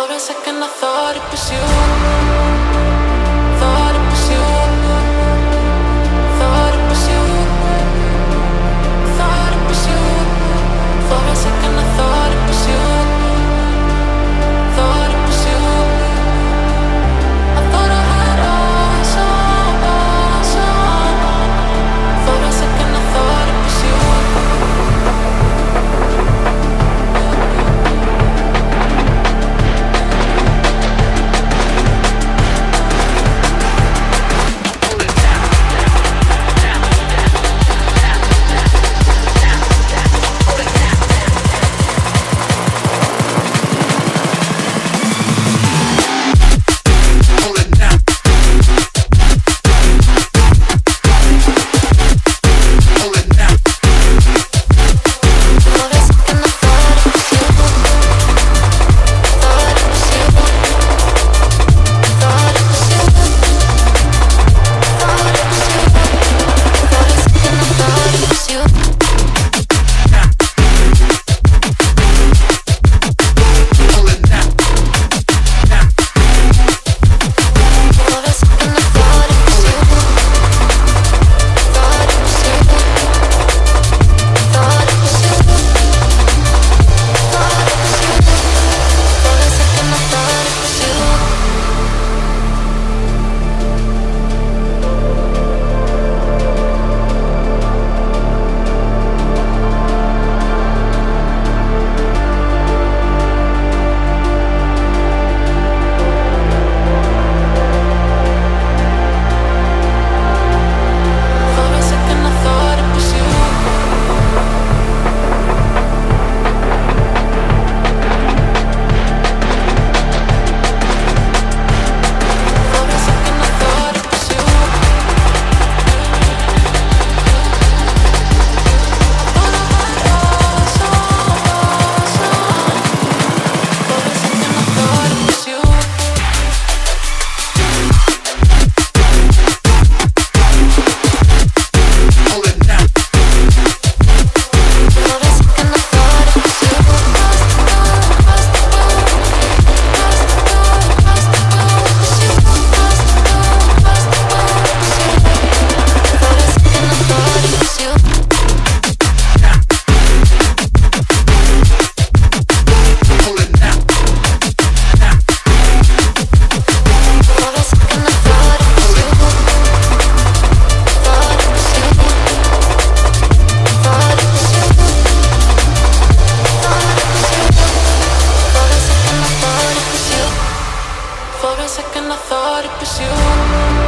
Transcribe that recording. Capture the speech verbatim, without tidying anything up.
For a second I thought it was you. Thought it was you. Thought it was you. Thought it was you. For a second I thought it was you. Thought it was you. I thought I had all someone, someone. For a second I thought it was you. For a second I thought it was you.